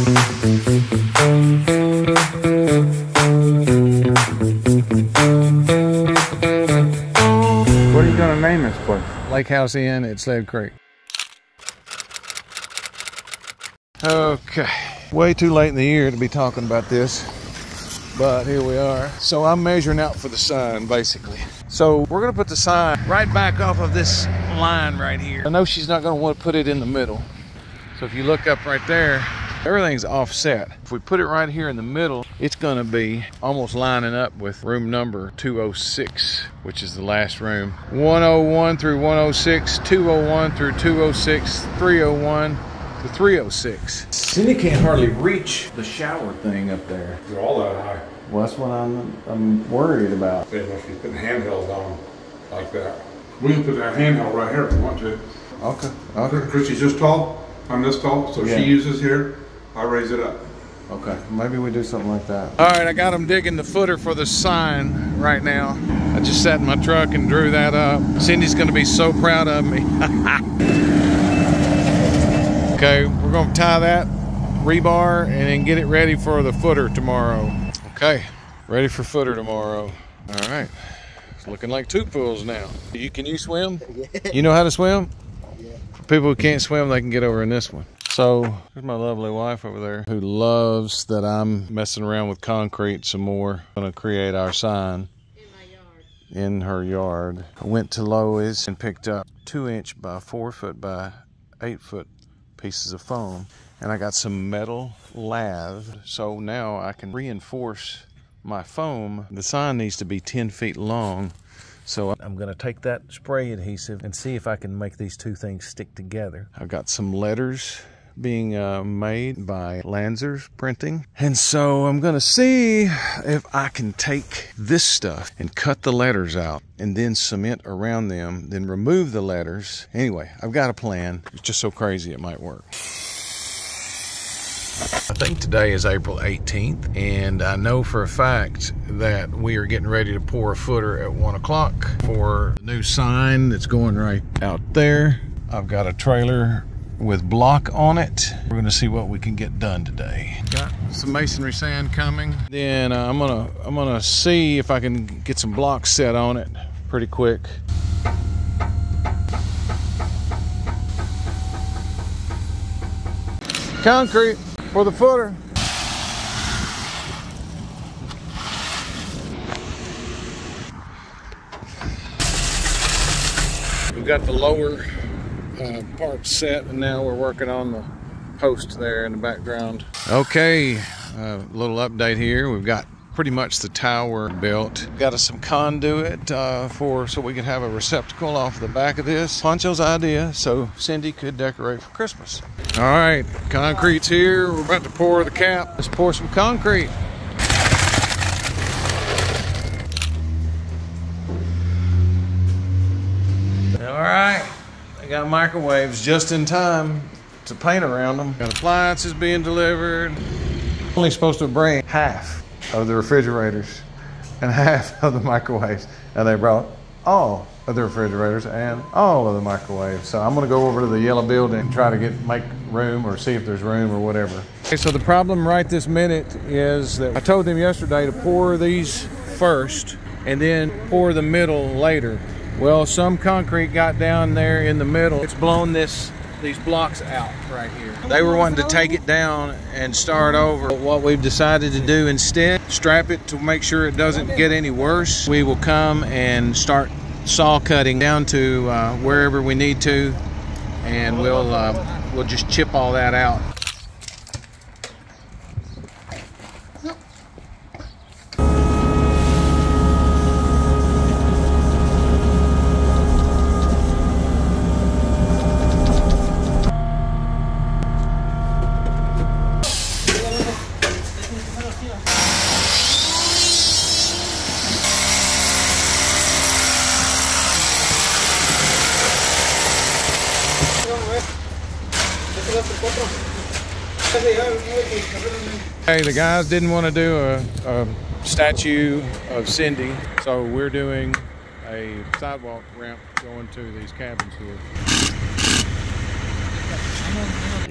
What are you going to name this place? Lakehouse Inn at Sledd Creek. Okay, way too late in the year to be talking about this, but here we are. So I'm measuring out for the sign, basically. So we're gonna put the sign right back off of this line right here. I know she's not gonna want to put it in the middle. So if you look up right there, everything's offset. If we put it right here in the middle, it's gonna be almost lining up with room number 206, which is the last room. 101 through 106, 201 through 206, 301. The 306. Cindy can't hardly reach the shower thing up there. They're all that high. Well, that's what I'm worried about. Yeah, if you put handhelds on like that. We can put that handheld right here if we want to. Okay, okay. Because she's just tall, I'm this tall, so yeah. She uses here, I raise it up. Okay, maybe we do something like that. All right, I got them digging the footer for the sign right now. I just sat in my truck and drew that up. Cindy's gonna be so proud of me. Okay, we're gonna tie that rebar and then get it ready for the footer tomorrow. Okay, ready for footer tomorrow. All right, it's looking like two pools now. Can you swim? Yeah. You know how to swim? Yeah. For people who can't swim, they can get over in this one. So, there's my lovely wife over there who loves that I'm messing around with concrete some more. I'm gonna create our sign. In her yard. I went to Lowe's and picked up 2" by 4" by 8" pieces of foam, and I got some metal lath, so now I can reinforce my foam. The sign needs to be 10 feet long, so I'm gonna take that spray adhesive and see if I can make these two things stick together. I've got some letters being made by Lanzer's Printing, and so I'm gonna see if I can take this stuff and cut the letters out and then cement around them, then remove the letters. Anyway, I've got a plan. It's just so crazy it might work. I think today is April 18th, and I know for a fact that we are getting ready to pour a footer at 1 o'clock for the new sign that's going right out there. I've got a trailer with block on it. We're gonna see what we can get done today. Got some masonry sand coming. Then I'm gonna see if I can get some blocks set on it pretty quick. Concrete for the footer. We've got the lower part set, and now we're working on the post there in the background. Okay, little update here. We've got pretty much the tower built. Got us some conduit so we can have a receptacle off the back of this. Poncho's idea, so Cindy could decorate for Christmas. All right, concrete's here. We're about to pour the cap. Let's pour some concrete. All right. Got microwaves just in time to paint around them. Got appliances being delivered. Only supposed to bring half of the refrigerators and half of the microwaves. And they brought all of the refrigerators and all of the microwaves. So I'm gonna go over to the yellow building and try to make room or see if there's room or whatever. Okay, so the problem right this minute is that I told them yesterday to pour these first and then pour the middle later. Well, some concrete got down there in the middle. It's blown these blocks out right here. They were wanting to take it down and start over. But what we've decided to do instead, strap it to make sure it doesn't get any worse. We will come and start saw cutting down to wherever we need to, and we'll just chip all that out. Hey, the guys didn't want to do a statue of Cindy, so we're doing a sidewalk ramp going to these cabins here.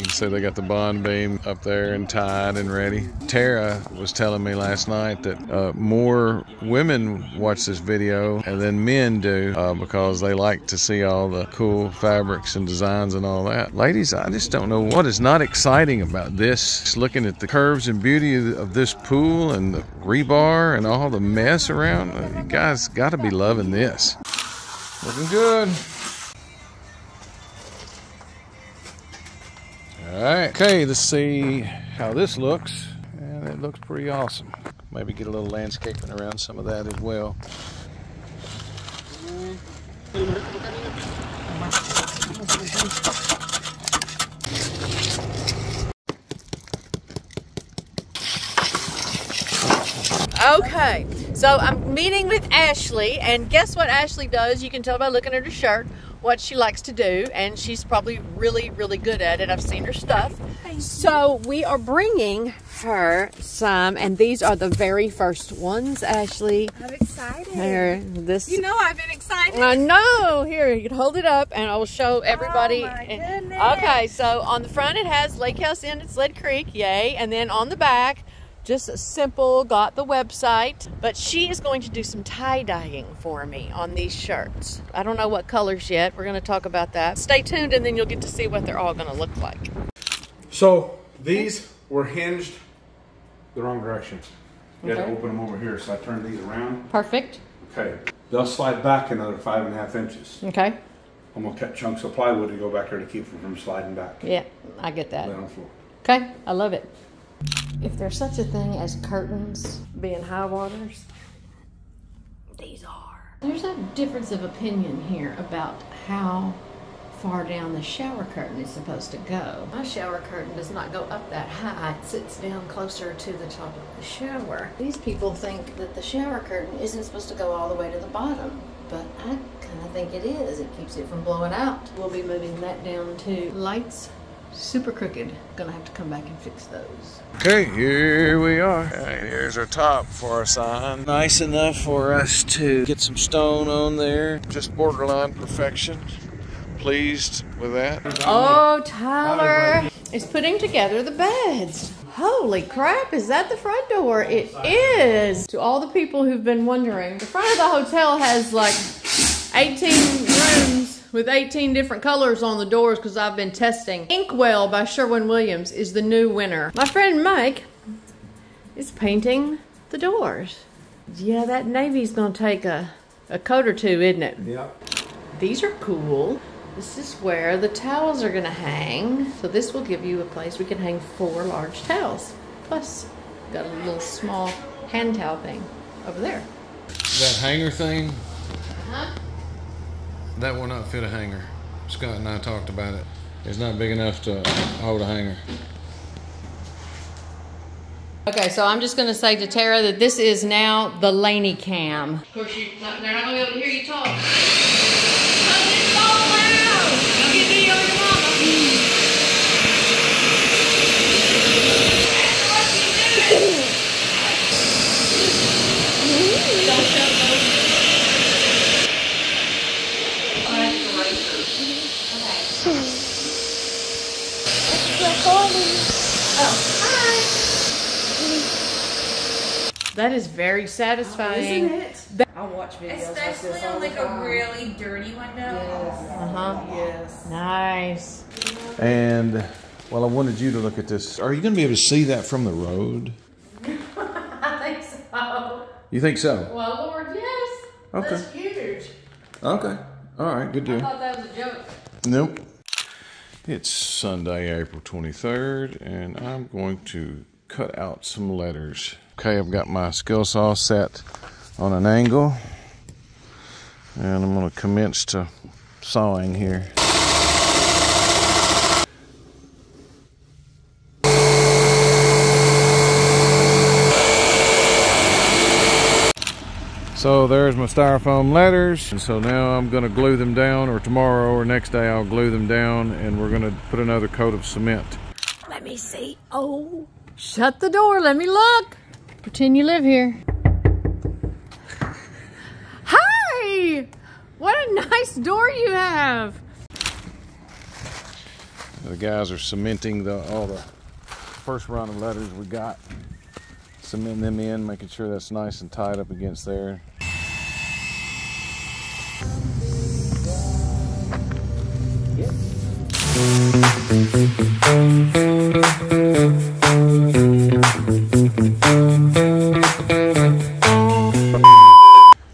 You So they got the bond beam up there and tied and ready. Tara was telling me last night that more women watch this video than men do because they like to see all the cool fabrics and designs and all that. Ladies, I just don't know what is not exciting about this. Just looking at the curves and beauty of this pool and the rebar and all the mess around. You guys got to be loving this. Looking good. All right, okay, let's see how this looks. And it looks pretty awesome. Maybe get a little landscaping around some of that as well. Okay, so I'm meeting with Ashley, and guess what Ashley does? You can tell by looking at her shirt what she likes to do, and she's probably really, really good at it. I've seen her stuff. So we are bringing her some, and these are the very first ones, Ashley. I'm excited. Here, this. You know I've been excited. I know. Here, you can hold it up, and I will show everybody. Oh my goodness. Okay, so on the front it has Lakehouse Inn at Sledd Creek, yay, and then on the back, just simple, got the website, but she is going to do some tie-dyeing for me on these shirts. I don't know what colors yet. We're going to talk about that. Stay tuned, and then you'll get to see what they're all going to look like. So these were hinged the wrong direction. You had to open them over here, so I turned these around. Perfect. Okay. They'll slide back another 5.5 inches. Okay. I'm going to cut chunks of plywood to go back there to keep them from sliding back. Yeah, I get that. Lay on the floor. Okay, I love it. If there's such a thing as curtains being high waters, these are. There's a difference of opinion here about how far down the shower curtain is supposed to go. My shower curtain does not go up that high. It sits down closer to the top of the shower. These people think that the shower curtain isn't supposed to go all the way to the bottom, but I kind of think it is. It keeps it from blowing out. We'll be moving that down to lights. Super crooked. Gonna have to come back and fix those. Okay, here we are. Right, here's our top for our sign. Nice enough for us to get some stone on there. Just borderline perfection. Pleased with that. Oh, Tyler is putting together the beds. Holy crap, is that the front door? It is. To all the people who've been wondering, the front of the hotel has like 18 rooms with 18 different colors on the doors because I've been testing. Inkwell by Sherwin-Williams is the new winner. My friend Mike is painting the doors. Yeah, that navy's gonna take a coat or two, isn't it? Yeah. These are cool. This is where the towels are gonna hang. So this will give you a place we can hang 4 large towels. Plus, got a little small hand towel thing over there. That hanger thing? Uh-huh. That will not fit a hanger. Scott and I talked about it. It's not big enough to hold a hanger. Okay, so I'm just gonna say to Tara that this is now the Laney cam. Of course, they're not gonna be able to hear you talk. That is very satisfying. Oh, isn't it? I watch videos especially like this on like a really dirty window. Yes. Uh-huh. Yes. Nice. And, well, I wanted you to look at this. Are you going to be able to see that from the road? I think so. You think so? Well, Lord, yes. Okay. That's huge. Okay. All right. Good deal. I thought that was a joke. Nope. It's Sunday, April 23rd, and I'm going to cut out some letters. Okay, I've got my skill saw set on an angle, and I'm going to commence to sawing here. So there's my styrofoam letters, and so now I'm going to glue them down, or tomorrow or next day I'll glue them down, and we're going to put another coat of cement. Let me see. Oh, shut the door. Let me look. Pretend you live here. Hi! What a nice door you have. The guys are cementing all the first round of letters we got. Cementing them in, making sure that's nice and tied up against there.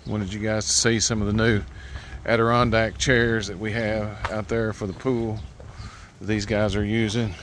Wanted you guys to see some of the new Adirondack chairs that we have out there for the pool that these guys are using.